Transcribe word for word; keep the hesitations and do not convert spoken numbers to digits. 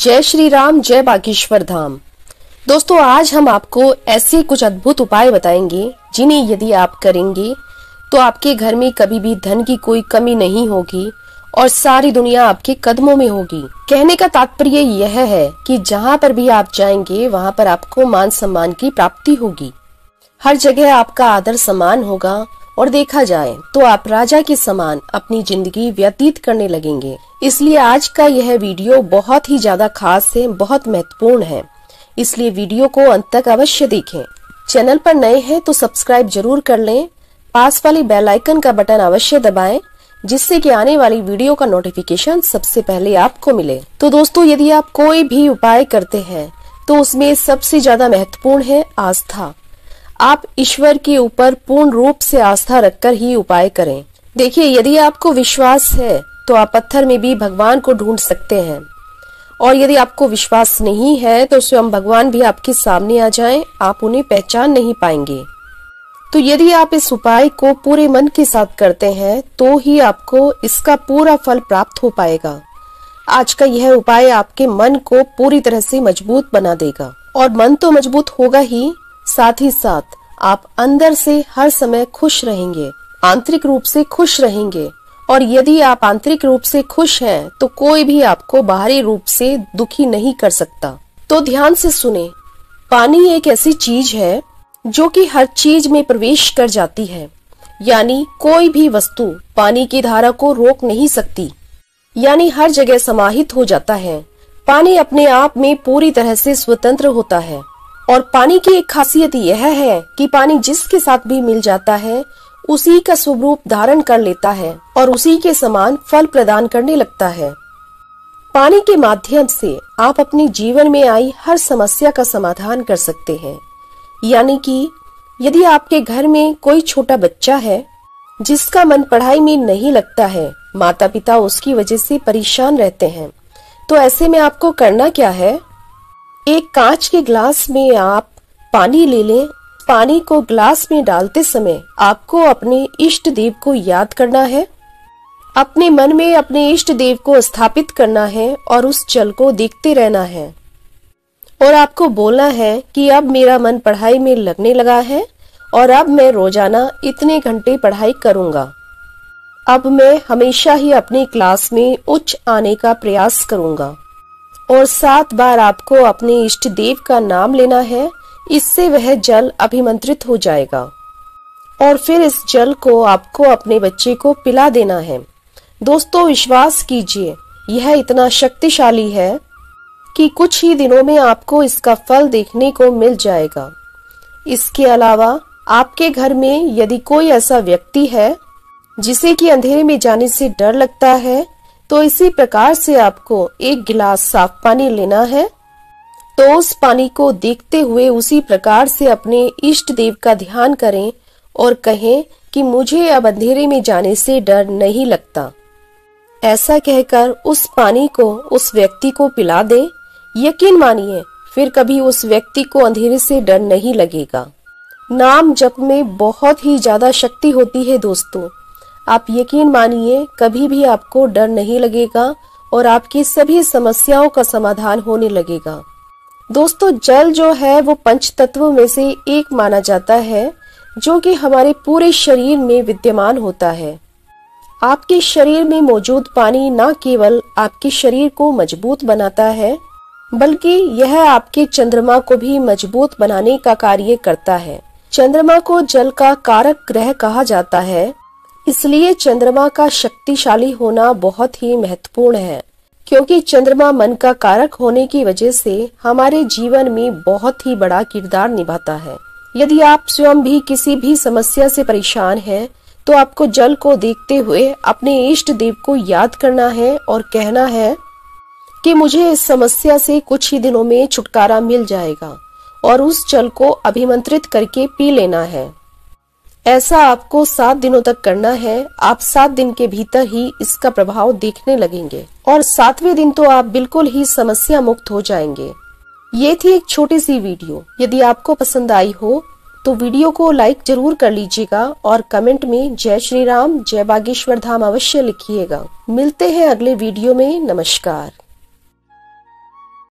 जय श्री राम, जय बागेश्वर धाम। दोस्तों, आज हम आपको ऐसे कुछ अद्भुत उपाय बताएंगे जिन्हें यदि आप करेंगे तो आपके घर में कभी भी धन की कोई कमी नहीं होगी और सारी दुनिया आपके कदमों में होगी। कहने का तात्पर्य यह है कि जहां पर भी आप जाएंगे वहां पर आपको मान सम्मान की प्राप्ति होगी, हर जगह आपका आदर सम्मान होगा और देखा जाए तो आप राजा के समान अपनी जिंदगी व्यतीत करने लगेंगे। इसलिए आज का यह वीडियो बहुत ही ज्यादा खास है, बहुत महत्वपूर्ण है, इसलिए वीडियो को अंत तक अवश्य देखें। चैनल पर नए हैं तो सब्सक्राइब जरूर कर लें, पास वाली बेल आइकन का बटन अवश्य दबाएं जिससे कि आने वाली वीडियो का नोटिफिकेशन सबसे पहले आपको मिले। तो दोस्तों, यदि आप कोई भी उपाय करते हैं तो उसमें सबसे ज्यादा महत्वपूर्ण है आस्था। आप ईश्वर के ऊपर पूर्ण रूप से आस्था रखकर ही उपाय करें। देखिए, यदि आपको विश्वास है तो आप पत्थर में भी भगवान को ढूंढ सकते हैं, और यदि आपको विश्वास नहीं है तो स्वयं भगवान भी आपके सामने आ जाएं, आप उन्हें पहचान नहीं पाएंगे। तो यदि आप इस उपाय को पूरे मन के साथ करते हैं तो ही आपको इसका पूरा फल प्राप्त हो पाएगा। आज का यह उपाय आपके मन को पूरी तरह से मजबूत बना देगा, और मन तो मजबूत होगा ही, साथ ही साथ आप अंदर से हर समय खुश रहेंगे, आंतरिक रूप से खुश रहेंगे। और यदि आप आंतरिक रूप से खुश हैं तो कोई भी आपको बाहरी रूप से दुखी नहीं कर सकता। तो ध्यान से सुने। पानी एक ऐसी चीज है जो कि हर चीज में प्रवेश कर जाती है, यानी कोई भी वस्तु पानी की धारा को रोक नहीं सकती, यानी हर जगह समाहित हो जाता है। पानी अपने आप में पूरी तरह से स्वतंत्र होता है, और पानी की एक खासियत यह है कि पानी जिसके साथ भी मिल जाता है उसी का स्वरूप धारण कर लेता है और उसी के समान फल प्रदान करने लगता है। पानी के माध्यम से आप अपने जीवन में आई हर समस्या का समाधान कर सकते हैं, यानी कि यदि आपके घर में कोई छोटा बच्चा है जिसका मन पढ़ाई में नहीं लगता है, माता पिता उसकी वजह से परेशान रहते हैं, तो ऐसे में आपको करना क्या है, एक कांच के ग्लास में आप पानी ले लें। पानी को ग्लास में डालते समय आपको अपने इष्ट देव को याद करना है, अपने मन में अपने इष्ट देव को स्थापित करना है और उस जल को देखते रहना है, और आपको बोलना है कि अब मेरा मन पढ़ाई में लगने लगा है और अब मैं रोजाना इतने घंटे पढ़ाई करूंगा, अब मैं हमेशा ही अपने क्लास में उच्च आने का प्रयास करूंगा। और सात बार आपको अपने इष्ट देव का नाम लेना है, इससे वह जल अभिमंत्रित हो जाएगा। और फिर इस जल को आपको अपने बच्चे को पिला देना है। दोस्तों, विश्वास कीजिए, यह इतना शक्तिशाली है कि कुछ ही दिनों में आपको इसका फल देखने को मिल जाएगा। इसके अलावा आपके घर में यदि कोई ऐसा व्यक्ति है जिसे कि अंधेरे में जाने से डर लगता है, तो इसी प्रकार से आपको एक गिलास साफ पानी लेना है, तो उस पानी को देखते हुए उसी प्रकार से अपने इष्ट देव का ध्यान करें और कहें कि मुझे अब अंधेरे में जाने से डर नहीं लगता। ऐसा कहकर उस पानी को उस व्यक्ति को पिला दें। यकीन मानिए, फिर कभी उस व्यक्ति को अंधेरे से डर नहीं लगेगा। नाम जप में बहुत ही ज्यादा शक्ति होती है दोस्तों, आप यकीन मानिए कभी भी आपको डर नहीं लगेगा और आपकी सभी समस्याओं का समाधान होने लगेगा। दोस्तों, जल जो है वो पंच तत्वों में से एक माना जाता है, जो कि हमारे पूरे शरीर में विद्यमान होता है। आपके शरीर में मौजूद पानी न केवल आपके शरीर को मजबूत बनाता है, बल्कि यह आपके चंद्रमा को भी मजबूत बनाने का कार्य करता है। चंद्रमा को जल का कारक ग्रह कहा जाता है, इसलिए चंद्रमा का शक्तिशाली होना बहुत ही महत्वपूर्ण है, क्योंकि चंद्रमा मन का कारक होने की वजह से हमारे जीवन में बहुत ही बड़ा किरदार निभाता है। यदि आप स्वयं भी किसी भी समस्या से परेशान हैं, तो आपको जल को देखते हुए अपने इष्ट देव को याद करना है और कहना है कि मुझे इस समस्या से कुछ ही दिनों में छुटकारा मिल जाएगा, और उस जल को अभिमंत्रित करके पी लेना है। ऐसा आपको सात दिनों तक करना है। आप सात दिन के भीतर ही इसका प्रभाव देखने लगेंगे, और सातवें दिन तो आप बिल्कुल ही समस्या मुक्त हो जाएंगे। ये थी एक छोटी सी वीडियो। यदि आपको पसंद आई हो तो वीडियो को लाइक जरूर कर लीजिएगा, और कमेंट में जय श्री राम, जय बागेश्वर धाम अवश्य लिखिएगा। मिलते हैं अगले वीडियो में। नमस्कार।